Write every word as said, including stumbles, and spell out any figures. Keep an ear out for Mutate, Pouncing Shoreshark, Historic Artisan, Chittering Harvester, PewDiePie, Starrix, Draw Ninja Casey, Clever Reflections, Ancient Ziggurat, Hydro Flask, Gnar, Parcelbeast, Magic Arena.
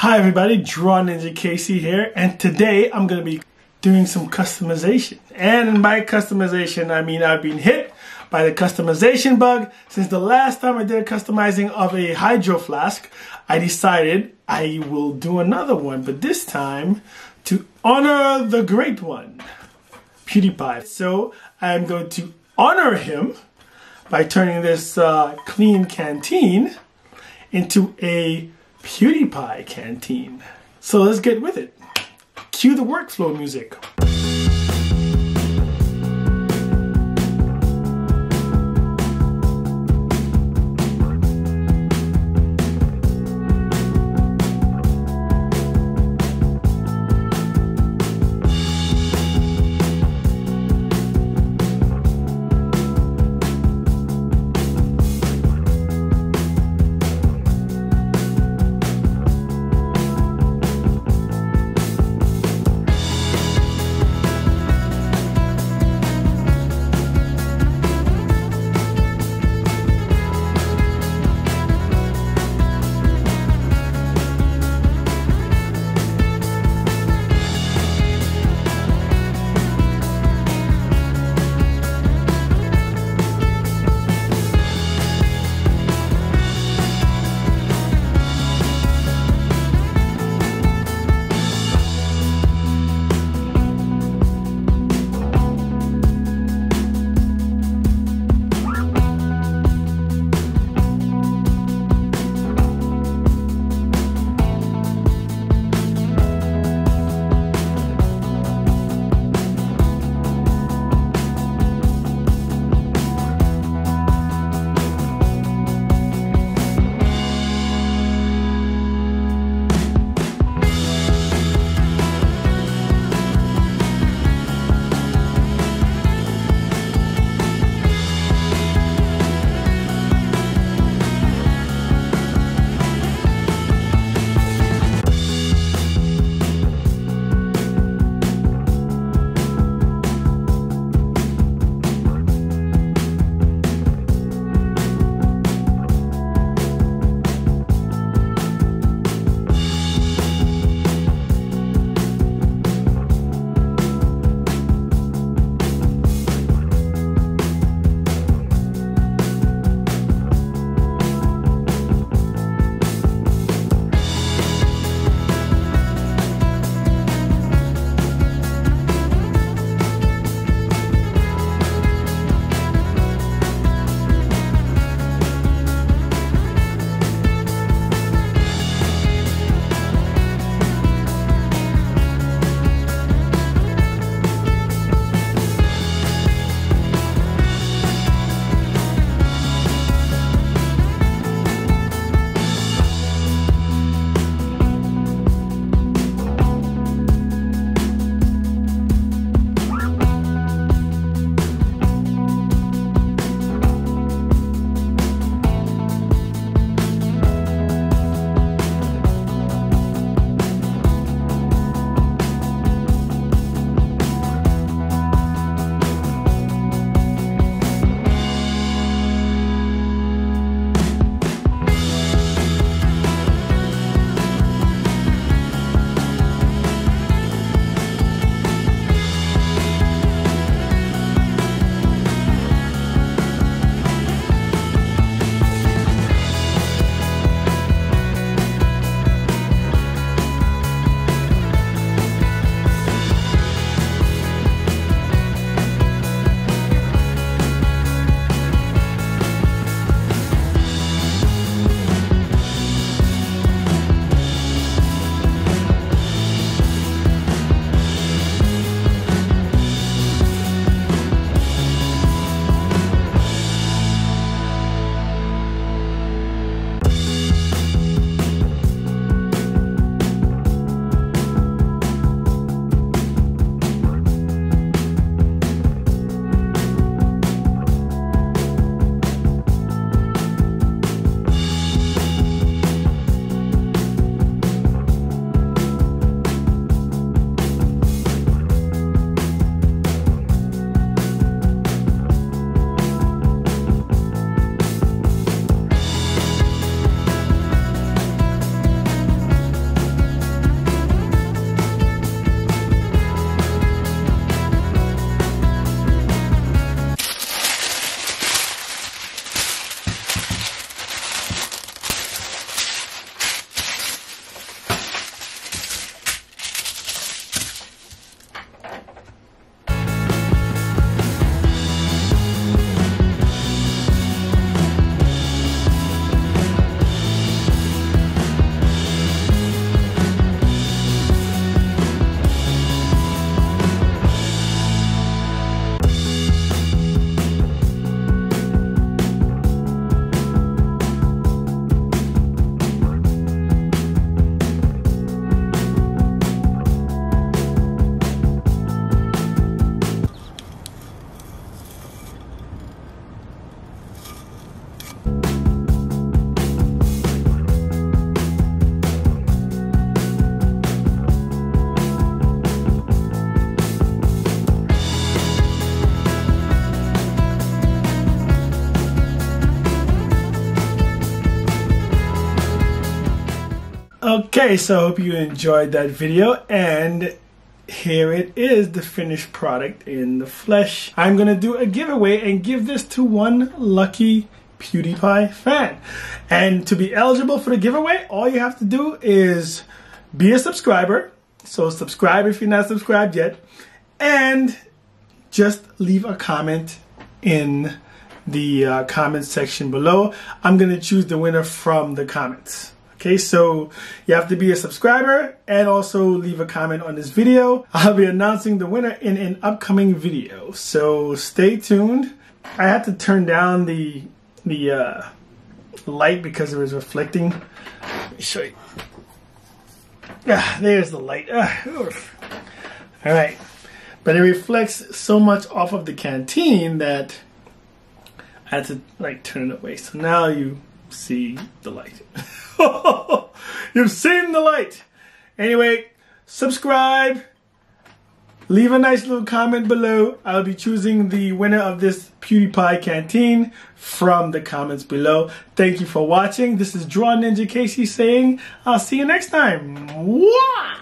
Hi everybody, Draw Ninja Casey here, and today I'm going to be doing some customization. And by customization, I mean I've been hit by the customization bug. Since the last time I did a customizing of a hydro flask, I decided I will do another one, but this time to honor the great one, PewDiePie. So I'm going to honor him by turning this uh, clean canteen into a PewDiePie canteen. So let's get with it. Cue the workflow music. Okay, so I hope you enjoyed that video, and here it is, the finished product in the flesh. I'm gonna do a giveaway and give this to one lucky PewDiePie fan. And to be eligible for the giveaway, all you have to do is be a subscriber. So subscribe if you're not subscribed yet, and just leave a comment in the uh, comment section below. I'm gonna choose the winner from the comments. Okay, so you have to be a subscriber and also leave a comment on this video. I'll be announcing the winner in an upcoming video, so stay tuned. I had to turn down the the uh, light because it was reflecting. Let me show you. Ah, there's the light. Ah, all right, but it reflects so much off of the canteen that I had to like turn it away. So now you see the light. You've seen the light. Anyway, subscribe, leave a nice little comment below. I'll be choosing the winner of this PewDiePie canteen from the comments below. Thank you for watching. This is Draw Ninja Casey saying I'll see you next time. Wah!